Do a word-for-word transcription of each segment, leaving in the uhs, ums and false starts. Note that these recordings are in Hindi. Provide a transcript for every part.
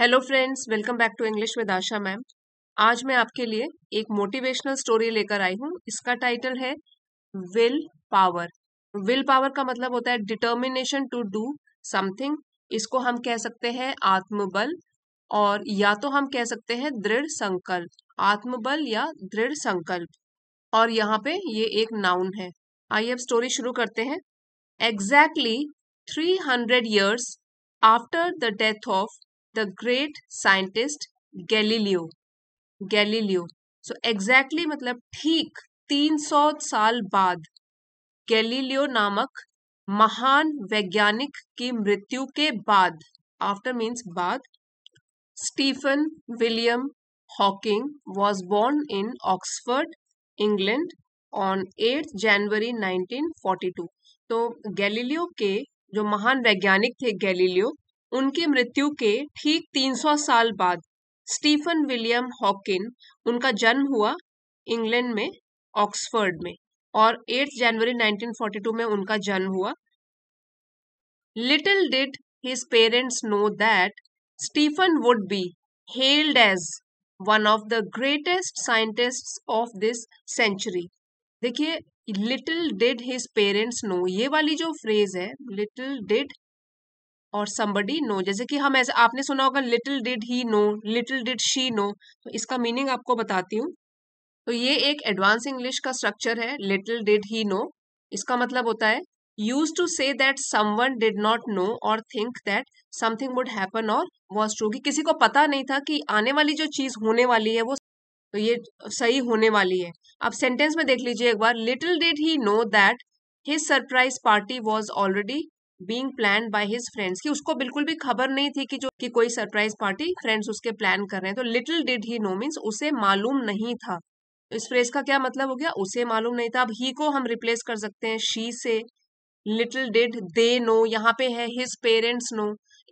Hello friends, welcome back to English with Asha ma'am. आज मैं आपके लिए एक मोटिवेशनल स्टोरी लेकर आई हूँ। इसका टाइटल है विल पावर। विल पावर का मतलब होता है डिटर्मिनेशन टू डू समथिंग। इसको हम कह सकते हैं आत्मबल, और या तो हम कह सकते हैं दृढ़ संकल्प। आत्मबल या दृढ़ संकल्प, और यहाँ पे ये एक नाउन है। आइए अब स्टोरी शुरू करते हैं। Exactly three hundred years after the death of the great scientist Galileo Galileo so exactly मतलब ठीक तीन सौ साल बाद गैलीलियो नामक महान वैज्ञानिक की मृत्यु के बाद, आफ्टर मीन्स बाद, Stephen William Hawking was born in Oxford, England on eighth January nineteen forty-two। तो गैलीलियो के जो महान वैज्ञानिक थे गैलीलियो, उनकी मृत्यु के ठीक तीन सौ साल बाद स्टीफन विलियम हॉकिन, उनका जन्म हुआ इंग्लैंड में ऑक्सफोर्ड में, और आठ जनवरी नाइनटीन फोर्टी टू में उनका जन्म हुआ। Little did his parents know that Stephen would be held as one of the greatest scientists of this century. देखिए, little did his parents know, ये वाली जो फ्रेज है लिटिल डिड और somebody नो, जैसे कि हम ऐसे आपने सुना होगा little did he know, little did she know, तो इसका मीनिंग आपको बताती हूँ। तो ये एक एडवांस इंग्लिश का स्ट्रक्चर है little did he know। इसका मतलब होता है used to say that someone did not know or think that something would happen or was true, कि किसी को पता नहीं था कि आने वाली जो चीज होने वाली है वो तो ये सही होने वाली है। अब सेंटेंस में देख लीजिए एक बार, little did he know that his surprise party was already being planned by his friends, कि उसको बिल्कुल भी खबर नहीं थी कि जो कि कोई सरप्राइज पार्टी फ्रेंड्स उसके प्लान कर रहे हैं। तो little did he know means उसे मालूम नहीं था। इस फ्रेज का क्या मतलब हो गया, उसे मालूम नहीं था। अब ही को हम रिप्लेस कर सकते हैं शी से, लिटिल डिड दे नो, यहाँ पे है हिज पेरेंट्स नो।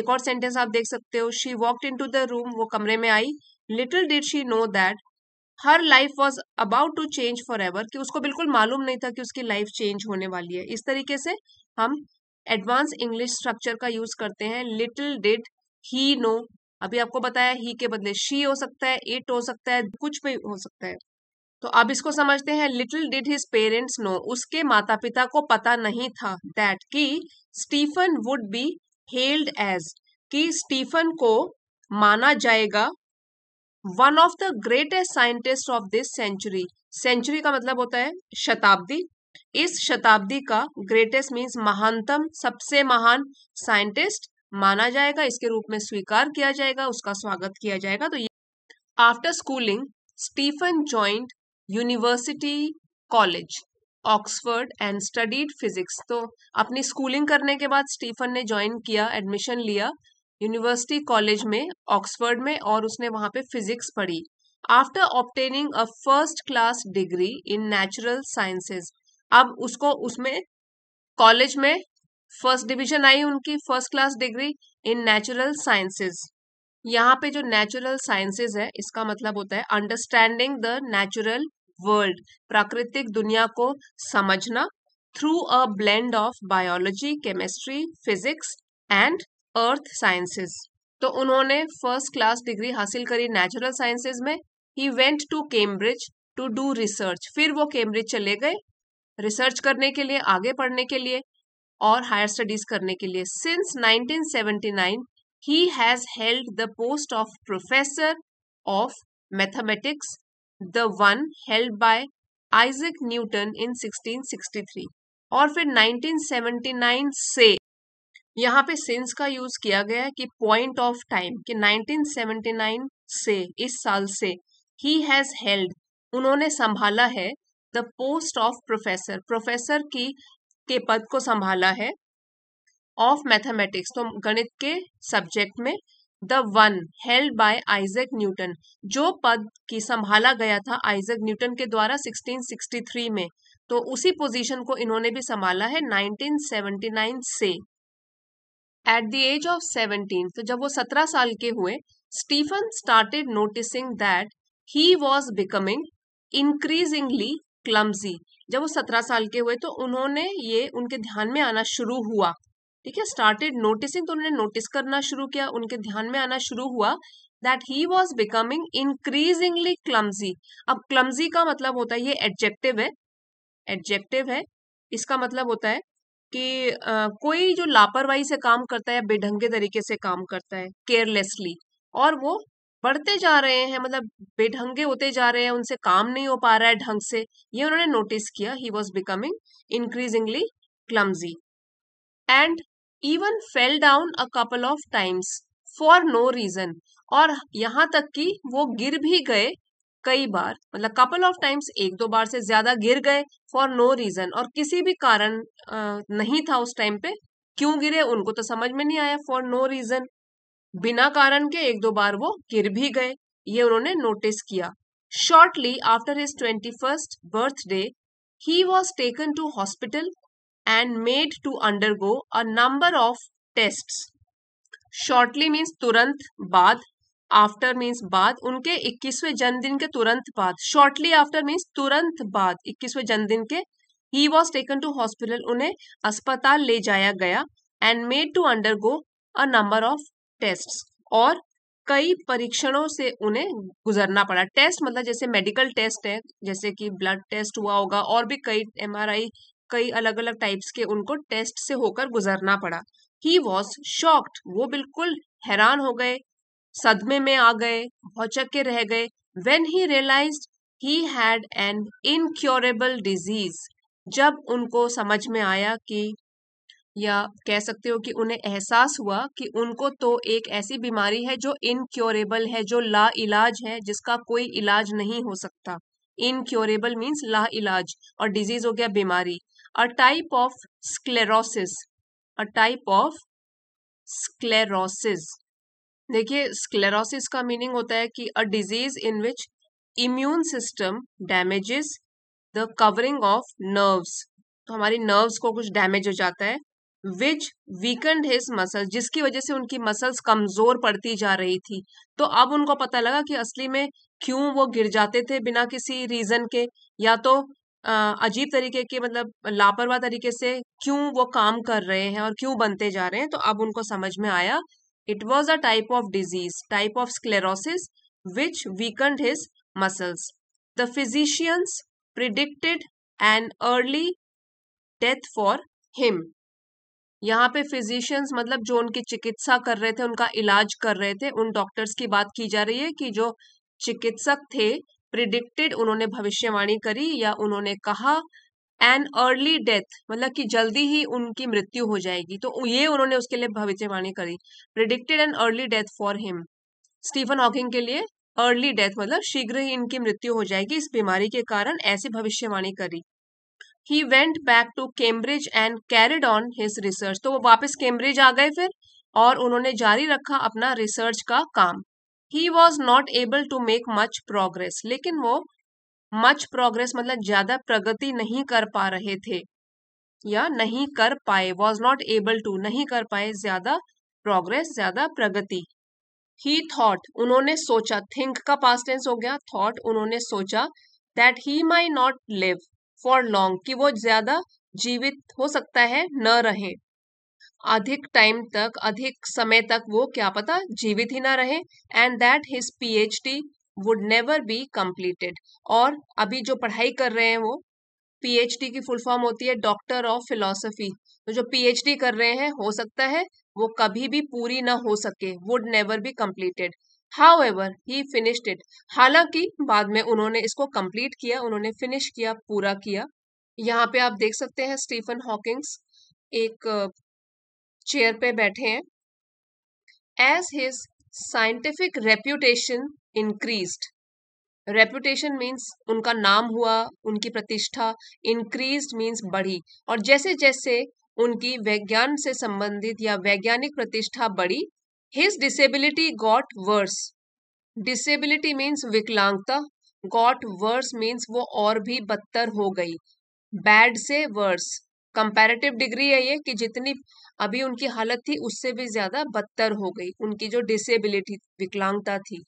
एक और सेंटेंस आप देख सकते हो, she walked into the room, वो कमरे में आई, little did she know that her life was about to change for ever, कि उसको बिल्कुल मालूम नहीं था कि उसकी लाइफ चेंज होने वाली है। इस तरीके से हम एडवांस इंग्लिश स्ट्रक्चर का यूज करते हैं, लिटिल डिड ही नो। अभी आपको बताया ही के बदले शी हो सकता है, इट हो सकता है, कुछ भी हो सकता है। तो अब इसको समझते हैं, little did his parents know, उसके माता पिता को पता नहीं था, दैट कि Stephen would be held as, कि स्टीफन को माना जाएगा one of the greatest scientist of this century. Century का मतलब होता है शताब्दी, इस शताब्दी का ग्रेटेस्ट मीन्स महानतम, सबसे महान साइंटिस्ट माना जाएगा, इसके रूप में स्वीकार किया जाएगा, उसका स्वागत किया जाएगा। तो after schooling Stephen joined University College Oxford and studied physics. तो अपनी स्कूलिंग करने के बाद स्टीफन ने ज्वाइन किया, एडमिशन लिया यूनिवर्सिटी कॉलेज में ऑक्सफोर्ड में, और उसने वहां पे फिजिक्स पढ़ी। After obtaining a first class degree in natural sciences, अब उसको उसमें कॉलेज में फर्स्ट डिवीजन आई उनकी, first class degree in natural sciences. यहाँ पे जो नेचुरल साइंसेज है इसका मतलब होता है अंडरस्टैंडिंग द नेचुरल वर्ल्ड, प्राकृतिक दुनिया को समझना, through a blend of biology, chemistry, physics and earth sciences. तो उन्होंने फर्स्ट क्लास डिग्री हासिल करी नेचुरल साइंसेज में। He went to Cambridge to do research, फिर वो कैम्ब्रिज चले गए रिसर्च करने के लिए, आगे पढ़ने के लिए और हायर स्टडीज करने के लिए। Since nineteen seventy nine he has held the post of professor of mathematics, the one held by Isaac Newton in sixteen sixty three. और फिर नाइनटीन सेवेंटी नाइन से यहाँ पे सिंस का यूज किया गया है कि पॉइंट ऑफ टाइम, कि नाइनटीन सेवेंटी नाइन से, इस साल से, ही हैज हेल्ड, उन्होंने संभाला है, the post of professor, professor की के पद को संभाला है, ऑफ मैथमेटिक्स, तो गणित के सब्जेक्ट में, the one held by Isaac Newton, जो पद की संभाला गया था आइजक न्यूटन के द्वारा सिक्सटीन सिक्सटी थ्री में, तो उसी पोजीशन को इन्होंने भी संभाला है नाइनटीन सेवेंटी नाइन से। At the age of seventeen, तो जब वो सत्रह साल के हुए, Stephen started noticing that he was becoming increasingly clumsy. जब वो सत्रह साल के हुए तो उन्होंने ये उनके ध्यान में आना शुरू हुआ ठीक है, स्टार्टेड नोटिसिंग, तो उन्होंने नोटिस करना शुरू किया, उनके ध्यान में आना शुरू हुआ that he was becoming increasingly clumsy. अब क्लमजी का मतलब होता है, ये एडजेक्टिव है, एडजेक्टिव है, इसका मतलब होता है कि आ, कोई जो लापरवाही से काम करता है, बेढंगे तरीके से काम करता है, केयरलेसली, और वो बढ़ते जा रहे हैं, मतलब बेढंगे होते जा रहे हैं, उनसे काम नहीं हो पा रहा है ढंग से, ये उन्होंने नोटिस किया। He was becoming increasingly clumsy and even fell down a couple of times for no reason, और यहाँ तक कि वो गिर भी गए कई बार, मतलब कपल ऑफ टाइम्स, एक दो बार से ज्यादा गिर गए फॉर नो रीजन, और किसी भी कारण नहीं था उस टाइम पे, क्यों गिरे उनको तो समझ में नहीं आया, फॉर नो रीजन, बिना कारण के एक दो बार वो गिर भी गए, ये उन्होंने नोटिस किया। Shortly after his twenty first birthday he was taken to hospital and made to undergo a number of tests. Shortly means तुरंत बाद, आफ्टर मीन्स बाद, उनके इक्कीसवें जन्मदिन के तुरंत बाद, शॉर्टली आफ्टर मीन्स तुरंत बाद इक्कीसवें जन्मदिन के, he was taken to hospital, उन्हें अस्पताल ले जाया गया, and made to undergo a number of tests, और कई परीक्षणों से उन्हें गुजरना पड़ा। टेस्ट मतलब जैसे मेडिकल टेस्ट है, जैसे कि ब्लड टेस्ट हुआ होगा, और भी कई एम आर आई, कई अलग अलग टाइप्स के उनको टेस्ट से होकर गुजरना पड़ा। ही वॉज शॉक्ड, वो बिल्कुल हैरान हो गए, सदमे में आ गए, भौचक्के रह गए। When he realised he had an incurable disease, जब उनको समझ में आया कि, या कह सकते हो कि उन्हें एहसास हुआ कि उनको तो एक ऐसी बीमारी है जो इनक्योरेबल है, जो ला इलाज है, जिसका कोई इलाज नहीं हो सकता। इनक्योरेबल मीन्स ला इलाज, और डिजीज हो गया बीमारी। A type of sclerosis, a type of sclerosis. देखिए, स्क्लेरोसिस का मीनिंग होता है कि a disease in which immune system damages the covering of nerves, तो हमारी नर्व्स को कुछ डैमेज हो जाता है, विच वीकेंड हिज मसल्स, जिसकी वजह से उनकी मसल्स कमजोर पड़ती जा रही थी। तो अब उनको पता लगा कि असली में क्यों वो गिर जाते थे बिना किसी रीजन के, या तो अजीब तरीके के, मतलब लापरवाह तरीके से क्यों वो काम कर रहे हैं और क्यों बनते जा रहे हैं। तो अब उनको समझ में आया it was a type of disease, type of sclerosis, which weakened his muscles. The physicians predicted an early death for him. यहाँ पे physicians मतलब जो उनकी चिकित्सा कर रहे थे, उनका इलाज कर रहे थे, उन डॉक्टर्स की बात की जा रही है कि जो चिकित्सक थे, predicted उन्होंने भविष्यवाणी करी या उन्होंने कहा एन अर्ली डेथ, मतलब कि जल्दी ही उनकी मृत्यु हो जाएगी, तो ये उन्होंने उसके लिए भविष्यवाणी करी। Predicted an early death for him, Stephen Hawking के लिए अर्ली डेथ मतलब शीघ्र ही इनकी मृत्यु हो जाएगी इस बीमारी के कारण, ऐसी भविष्यवाणी करी। He went back to Cambridge and carried on his research, तो वो वापस कैम्ब्रिज आ गए फिर, और उन्होंने जारी रखा अपना रिसर्च का काम। He was not able to make much progress, लेकिन वो मच प्रोग्रेस मतलब ज्यादा प्रगति नहीं कर पा रहे थे या नहीं कर पाए, वॉज नॉट एबल टू नहीं कर पाए ज्यादा प्रोग्रेस, ज्यादा प्रगति। ही थॉट उन्होंने सोचा, थिंक का पास्ट टेंस हो गया थॉट, उन्होंने सोचा that he might not live for long, कि वो ज्यादा जीवित हो सकता है न रहे, अधिक टाइम तक, अधिक समय तक वो क्या पता जीवित ही ना रहे। And that his P H D would never be completed, और अभी जो पढ़ाई कर रहे हैं वो, पीएचडी की फुल फॉर्म होती है डॉक्टर ऑफ फिलोसफी, तो जो पीएचडी कर रहे हैं हो सकता है वो कभी भी पूरी ना हो सके, would never be completed. However he finished it, हालांकि बाद में उन्होंने इसको कंप्लीट किया, उन्होंने फिनिश किया, पूरा किया। यहाँ पे आप देख सकते हैं स्टीफन हॉकिंग्स एक चेयर पे बैठे हैं। As his scientific reputation increased, reputation means उनका नाम हुआ, उनकी प्रतिष्ठा, इंक्रीज्ड मीन्स बढ़ी, और जैसे जैसे उनकी विज्ञान से संबंधित या वैज्ञानिक प्रतिष्ठा बढ़ी, his disability got worse, disability means विकलांगता, गॉट वर्स मीन्स वो और भी बदतर हो गई, बैड से वर्स, कंपैरेटिव डिग्री है ये कि जितनी अभी उनकी हालत थी उससे भी ज्यादा बदतर हो गई उनकी जो डिसेबिलिटी, विकलांगता थी।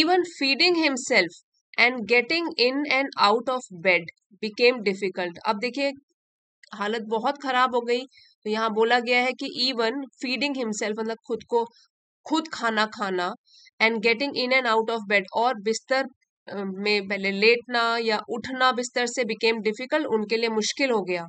Even feeding himself and getting in and out of bed became difficult, अब देखिए हालत बहुत खराब हो गई, तो यहाँ बोला गया है कि इवन फीडिंग हिमसेल्फ मतलब खुद को खुद खाना खाना and getting in and out of bed और बिस्तर में पहले लेटना या उठना बिस्तर से बिकेम डिफिकल्ट, उनके लिए मुश्किल हो गया.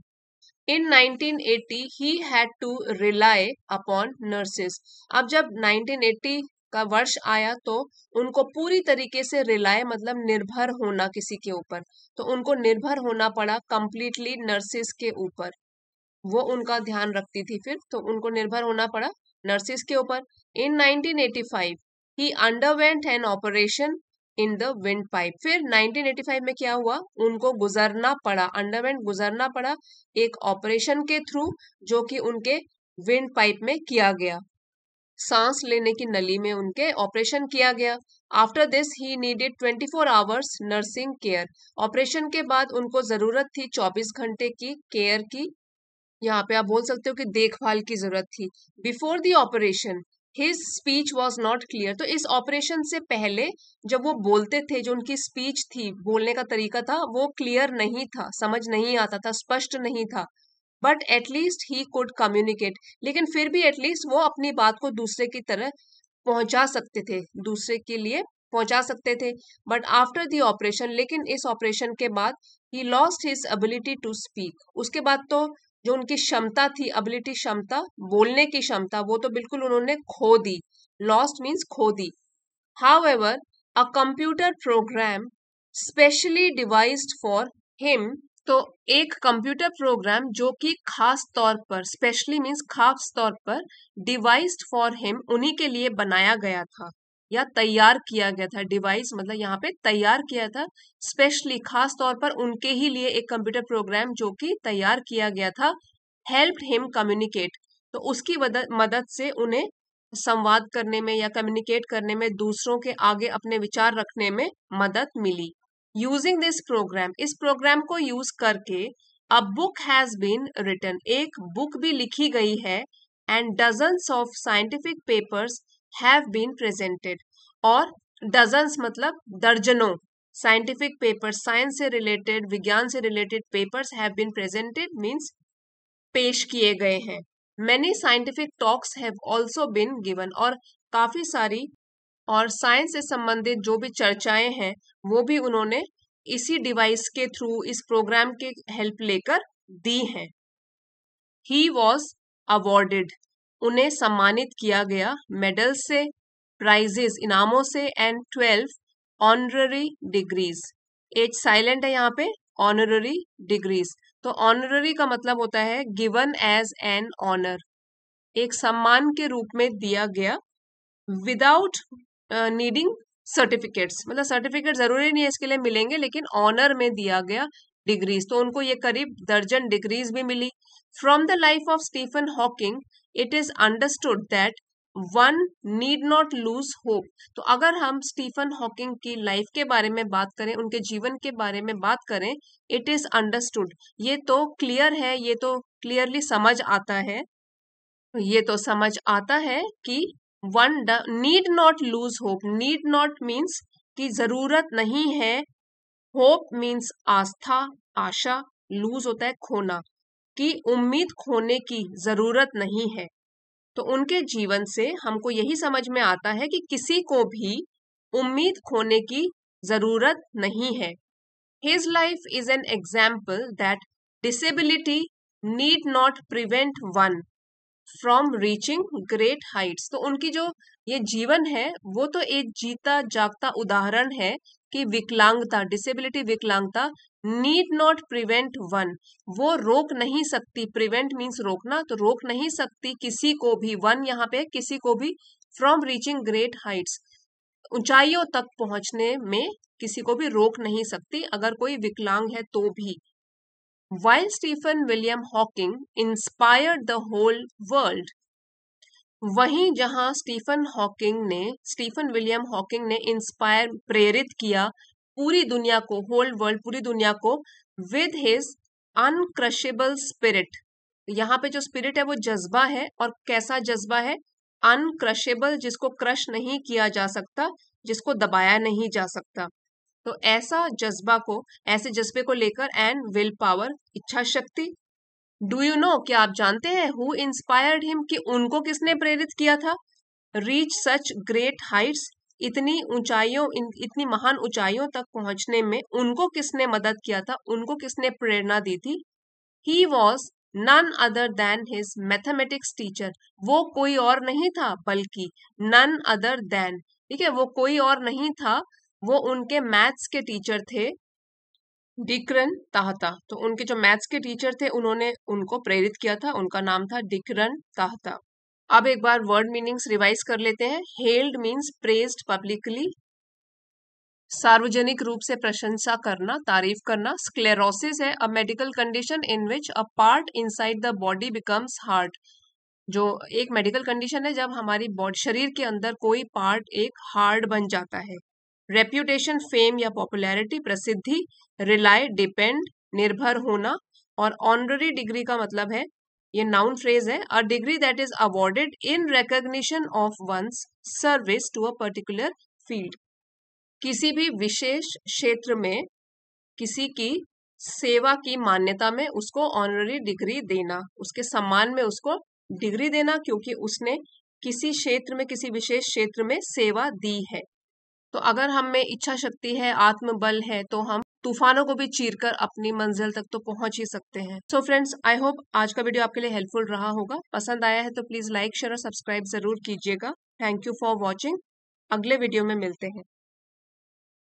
In nineteen eighty he had to rely upon nurses. अब जब नाइनटीन एटी का वर्ष आया तो उनको पूरी तरीके से रिलाय मतलब निर्भर होना किसी के ऊपर, तो उनको निर्भर होना पड़ा कंप्लीटली नर्सिस के ऊपर. वो उनका ध्यान रखती थी फिर, तो उनको निर्भर होना पड़ा नर्सिस के ऊपर. In nineteen eighty five he underwent an operation in the windpipe. फिर नाइनटीन एटी फाइव में क्या हुआ, उनको गुजरना पड़ा, अंडरवेंट गुजरना पड़ा एक ऑपरेशन के थ्रू जो कि उनके विंड पाइप में किया गया, सांस लेने की नली में उनके ऑपरेशन किया गया. After this he needed twenty four hours nursing care. Operation के बाद उनको जरूरत थी चौबीस घंटे की केयर की, यहाँ पे आप बोल सकते हो कि देखभाल की जरूरत थी. Before the operation his speech was not clear. तो इस ऑपरेशन से पहले जब वो बोलते थे, जो उनकी स्पीच थी, बोलने का तरीका था, वो क्लियर नहीं था, समझ नहीं आता था, स्पष्ट नहीं था. But at least he could communicate, लेकिन फिर भी एटलीस्ट वो अपनी बात को दूसरे की तरह पहुंचा सकते थे, दूसरे के लिए पहुंचा सकते थे. बट आफ्टर द ऑपरेशन, लेकिन इस ऑपरेशन के बाद he lost his ability to speak. उसके बाद तो जो उनकी क्षमता थी, एबिलिटी क्षमता, बोलने की क्षमता, वो तो बिल्कुल उन्होंने खो दी. लॉस्ट मीन्स खो दी. However a computer program specially devised for him. तो एक कंप्यूटर प्रोग्राम जो कि खास तौर पर, स्पेशली मीन्स खास तौर पर, डिवाइस्ड फॉर हिम, उन्हीं के लिए बनाया गया था या तैयार किया गया था. डिवाइस मतलब यहाँ पे तैयार किया था, स्पेशली खास तौर पर उनके ही लिए एक कंप्यूटर प्रोग्राम जो कि तैयार किया गया था. Helped him communicate. तो उसकी मदद से उन्हें संवाद करने में या कम्युनिकेट करने में, दूसरों के आगे अपने विचार रखने में मदद मिली. यूजिंग दिस प्रोग्राम, इस प्रोग्राम को यूज करके a book has been written, एक बुक भी लिखी गई है. And dozens of scientific papers have been presented. और डजन्स मतलब दर्जनों साइंटिफिक पेपर्स, साइंस से रिलेटेड, विज्ञान से related papers have been presented means पेश किए गए हैं. Many scientific talks have also been given. और काफी सारी और साइंस से संबंधित जो भी चर्चाएं हैं वो भी उन्होंने इसी डिवाइस के थ्रू, इस प्रोग्राम के हेल्प लेकर दी हैं. ही वॉज अवॉर्डेड, उन्हें सम्मानित किया गया मेडल से, प्राइजेस इनामों से, and twelve honorary degrees. H silent है यहाँ पे, ऑनररी डिग्रीज. तो ऑनररी का मतलब होता है गिवन एज एन ऑनर, एक सम्मान के रूप में दिया गया. विदाउट नीडिंग सर्टिफिकेट्स, मतलब सर्टिफिकेट जरूरी नहीं है इसके लिए मिलेंगे, लेकिन ऑनर में दिया गया डिग्रीज. तो उनको ये करीब दर्जन डिग्रीज भी मिली. From the life of Stephen Hawking it is understood that one need not lose hope. तो अगर हम स्टीफन हॉकिंग की लाइफ के बारे में बात करें, उनके जीवन के बारे में बात करें, इट इज अंडरस्टूड, ये तो क्लियर है, ये तो क्लियरली समझ आता है, ये तो समझ आता है कि one need not lose hope. Need not means कि जरूरत नहीं है, होप मीन्स आस्था, आशा, लूज होता है खोना, कि उम्मीद खोने की जरूरत नहीं है. तो उनके जीवन से हमको यही समझ में आता है कि किसी को भी उम्मीद खोने की जरूरत नहीं है. His life is an example that disability need not prevent one from reaching great heights. तो उनकी जो ये जीवन है वो तो एक जीता जागता उदाहरण है कि विकलांगता, डिसेबिलिटी, विकलांगता नीड नॉट प्रिवेंट वन, वो रोक नहीं सकती, प्रिवेंट मीन्स रोकना, तो रोक नहीं सकती किसी को भी, वन यहाँ पे किसी को भी, फ्रॉम रीचिंग ग्रेट हाइट्स, ऊंचाइयों तक पहुंचने में किसी को भी रोक नहीं सकती अगर कोई विकलांग है तो भी. While Stephen William Hawking inspired the whole world, वहीं जहां स्टीफन हॉकिंग ने, स्टीफन विलियम हॉकिंग ने इंस्पायर, प्रेरित किया पूरी दुनिया को, होल वर्ल्ड, पूरी दुनिया को, विद हिज अनक्रशेबल स्पिरिट. यहाँ पे जो स्पिरिट है वो जज्बा है, और कैसा जज्बा है, अनक्रशेबल, जिसको क्रश नहीं किया जा सकता, जिसको दबाया नहीं जा सकता. तो ऐसा जज्बा को, ऐसे जज्बे को लेकर, एंड विल पावर, इच्छा शक्ति, डू यू नो, क्या आप जानते हैं, हु इंस्पायर्ड हिम, कि उनको किसने प्रेरित किया था, रीच सच ग्रेट हाइट्स, इतनी ऊंचाइयों इतनी महान ऊंचाइयों तक पहुंचने में उनको किसने मदद किया था, उनको किसने प्रेरणा दी थी, he was none other than his mathematics teacher, वो कोई और नहीं था बल्कि नन अदर देन, ठीक है, वो कोई और नहीं था, वो उनके मैथ्स के टीचर थे डिक्रन ताहता। तो उनके जो मैथ्स के टीचर थे उन्होंने उनको प्रेरित किया था, उनका नाम था डिक्रन ताहता। अब एक बार वर्ड मीनिंग्स रिवाइज कर लेते हैं। हेल्ड मीन्स प्रेज्ड पब्लिकली, सार्वजनिक रूप से प्रशंसा करना, तारीफ करना। स्क्लेरोसिस है a medical condition in which a part inside the body becomes hard, जो एक मेडिकल कंडीशन है जब हमारी बॉडी शरीर के अंदर कोई पार्ट एक हार्ड बन जाता है। रेप्यूटेशन फेम या पॉपुलैरिटी, प्रसिद्धि। रिलाय डिपेंड, निर्भर होना। और ऑनररी डिग्री का मतलब है, ये नाउन फ्रेज है, a degree that is awarded in recognition of one's service to a particular field, किसी भी विशेष क्षेत्र में किसी की सेवा की मान्यता में उसको ऑनररी डिग्री देना, उसके सम्मान में उसको डिग्री देना क्योंकि उसने किसी क्षेत्र में किसी विशेष क्षेत्र में सेवा दी है। तो अगर हम में इच्छा शक्ति है, आत्मबल है, तो हम तूफानों को भी चीरकर अपनी मंजिल तक तो पहुंच ही सकते हैं। सो फ्रेंड्स, आई होप आज का वीडियो आपके लिए हेल्पफुल रहा होगा। पसंद आया है तो प्लीज लाइक शेयर और सब्सक्राइब जरूर कीजिएगा। Thank you for watching. अगले वीडियो में मिलते हैं।